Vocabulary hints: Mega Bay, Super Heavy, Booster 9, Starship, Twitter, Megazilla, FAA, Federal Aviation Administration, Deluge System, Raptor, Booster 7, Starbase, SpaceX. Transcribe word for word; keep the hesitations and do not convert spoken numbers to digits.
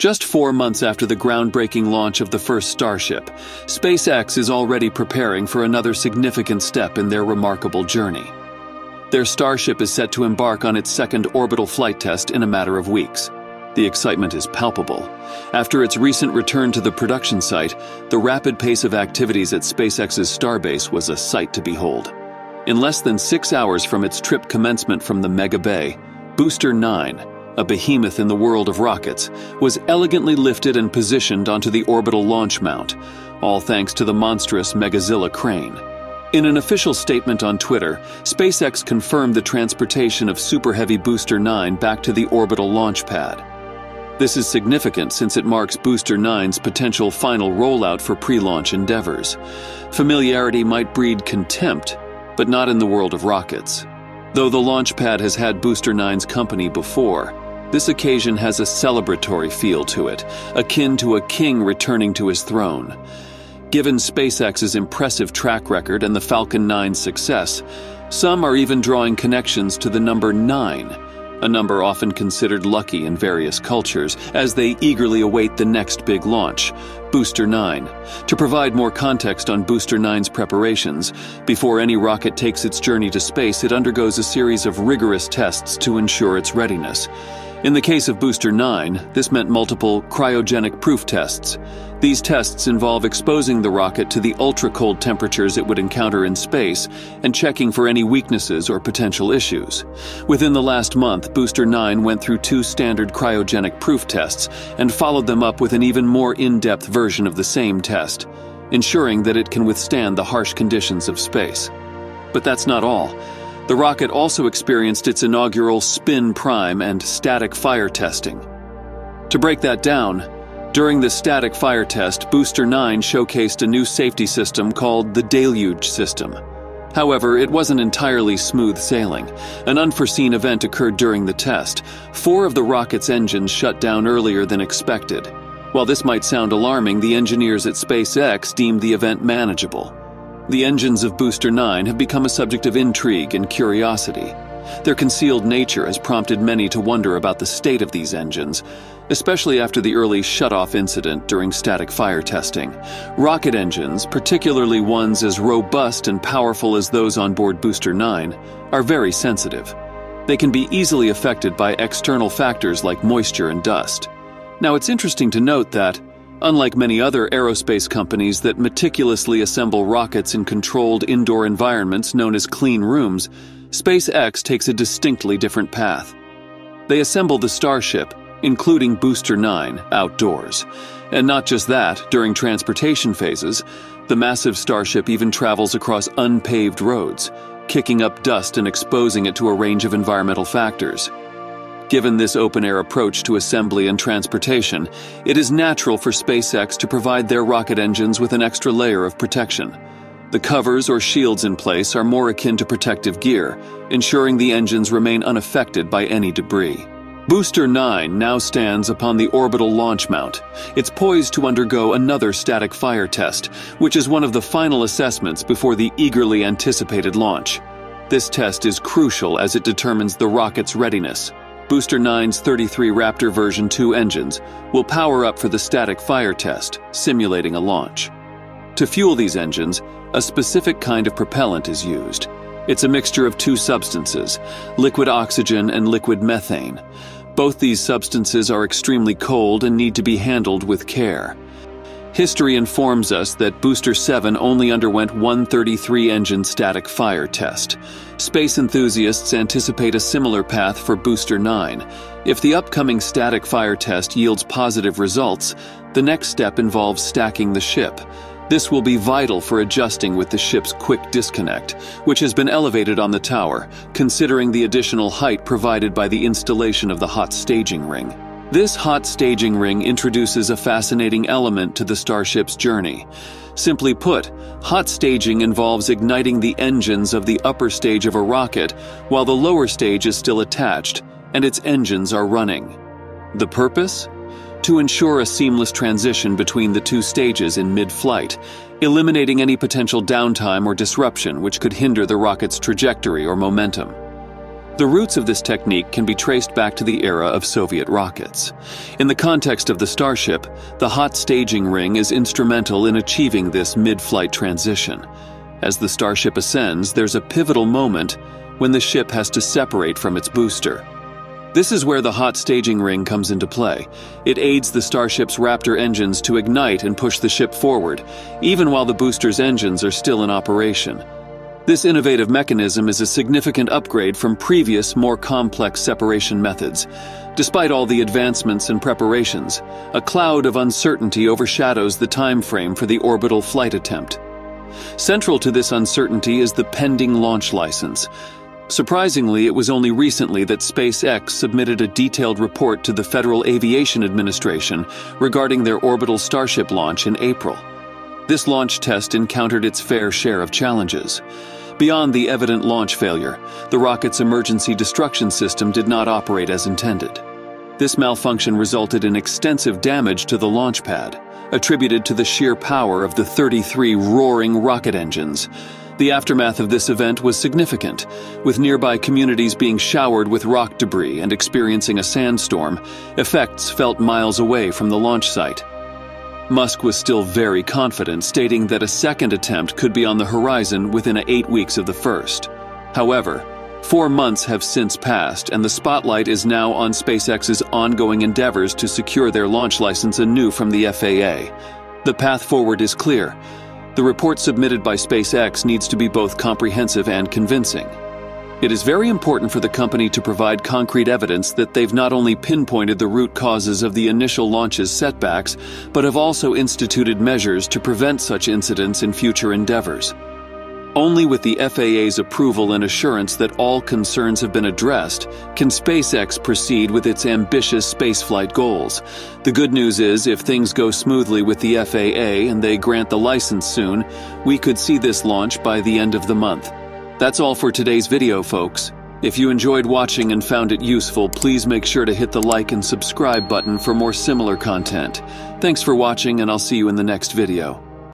Just four months after the groundbreaking launch of the first Starship, SpaceX is already preparing for another significant step in their remarkable journey. Their Starship is set to embark on its second orbital flight test in a matter of weeks. The excitement is palpable. After its recent return to the production site, the rapid pace of activities at SpaceX's Starbase was a sight to behold. In less than six hours from its trip commencement from the Mega Bay, Booster nine, a behemoth in the world of rockets, was elegantly lifted and positioned onto the orbital launch mount, all thanks to the monstrous Megazilla crane. In an official statement on Twitter, SpaceX confirmed the transportation of Super Heavy Booster nine back to the orbital launch pad. This is significant since it marks Booster nine's potential final rollout for pre-launch endeavors. Familiarity might breed contempt, but not in the world of rockets. Though the launch pad has had Booster nine's company before, this occasion has a celebratory feel to it, akin to a king returning to his throne. Given SpaceX's impressive track record and the Falcon nine's success, some are even drawing connections to the number nine, a number often considered lucky in various cultures, as they eagerly await the next big launch, Booster nine. To provide more context on Booster nine's preparations, before any rocket takes its journey to space, it undergoes a series of rigorous tests to ensure its readiness. In the case of Booster nine, this meant multiple cryogenic proof tests. These tests involve exposing the rocket to the ultra-cold temperatures it would encounter in space and checking for any weaknesses or potential issues. Within the last month, Booster nine went through two standard cryogenic proof tests and followed them up with an even more in-depth version of the same test, ensuring that it can withstand the harsh conditions of space. But that's not all. The rocket also experienced its inaugural spin prime and static fire testing. To break that down, during the static fire test, Booster nine showcased a new safety system called the Deluge System. However, it wasn't entirely smooth sailing. An unforeseen event occurred during the test. Four of the rocket's engines shut down earlier than expected. While this might sound alarming, the engineers at SpaceX deemed the event manageable. The engines of Booster nine have become a subject of intrigue and curiosity. Their concealed nature has prompted many to wonder about the state of these engines, especially after the early shutoff incident during static fire testing. Rocket engines, particularly ones as robust and powerful as those on board Booster nine, are very sensitive. They can be easily affected by external factors like moisture and dust. Now, it's interesting to note that, unlike many other aerospace companies that meticulously assemble rockets in controlled indoor environments known as clean rooms, SpaceX takes a distinctly different path. They assemble the Starship, including Booster nine, outdoors. And not just that, during transportation phases, the massive Starship even travels across unpaved roads, kicking up dust and exposing it to a range of environmental factors. Given this open-air approach to assembly and transportation, it is natural for SpaceX to provide their rocket engines with an extra layer of protection. The covers or shields in place are more akin to protective gear, ensuring the engines remain unaffected by any debris. Booster nine now stands upon the orbital launch mount. It's poised to undergo another static fire test, which is one of the final assessments before the eagerly anticipated launch. This test is crucial as it determines the rocket's readiness. Booster nine's thirty-three Raptor version two engines will power up for the static fire test, simulating a launch. To fuel these engines, a specific kind of propellant is used. It's a mixture of two substances, liquid oxygen and liquid methane. Both these substances are extremely cold and need to be handled with care. History informs us that Booster seven only underwent one thirty-three engine static fire test. Space enthusiasts anticipate a similar path for Booster nine. If the upcoming static fire test yields positive results, the next step involves stacking the ship. This will be vital for adjusting with the ship's quick disconnect, which has been elevated on the tower, considering the additional height provided by the installation of the hot staging ring. This hot staging ring introduces a fascinating element to the Starship's journey. Simply put, hot staging involves igniting the engines of the upper stage of a rocket while the lower stage is still attached and its engines are running. The purpose? To ensure a seamless transition between the two stages in mid-flight, eliminating any potential downtime or disruption which could hinder the rocket's trajectory or momentum. The roots of this technique can be traced back to the era of Soviet rockets. In the context of the Starship, the hot staging ring is instrumental in achieving this mid-flight transition. As the Starship ascends, there's a pivotal moment when the ship has to separate from its booster. This is where the hot staging ring comes into play. It aids the Starship's Raptor engines to ignite and push the ship forward, even while the booster's engines are still in operation. This innovative mechanism is a significant upgrade from previous, more complex separation methods. Despite all the advancements and preparations, a cloud of uncertainty overshadows the time frame for the orbital flight attempt. Central to this uncertainty is the pending launch license. Surprisingly, it was only recently that SpaceX submitted a detailed report to the Federal Aviation Administration regarding their orbital Starship launch in April. This launch test encountered its fair share of challenges. Beyond the evident launch failure, the rocket's emergency destruction system did not operate as intended. This malfunction resulted in extensive damage to the launch pad, attributed to the sheer power of the thirty-three roaring rocket engines. The aftermath of this event was significant, with nearby communities being showered with rock debris and experiencing a sandstorm, effects felt miles away from the launch site. Musk was still very confident, stating that a second attempt could be on the horizon within eight weeks of the first. However, four months have since passed, and the spotlight is now on SpaceX's ongoing endeavors to secure their launch license anew from the F A A. The path forward is clear. The report submitted by SpaceX needs to be both comprehensive and convincing. It is very important for the company to provide concrete evidence that they've not only pinpointed the root causes of the initial launch's setbacks, but have also instituted measures to prevent such incidents in future endeavors. Only with the F A A's approval and assurance that all concerns have been addressed can SpaceX proceed with its ambitious spaceflight goals. The good news is, if things go smoothly with the F A A and they grant the license soon, we could see this launch by the end of the month. That's all for today's video, folks. If you enjoyed watching and found it useful, please make sure to hit the like and subscribe button for more similar content. Thanks for watching, and I'll see you in the next video.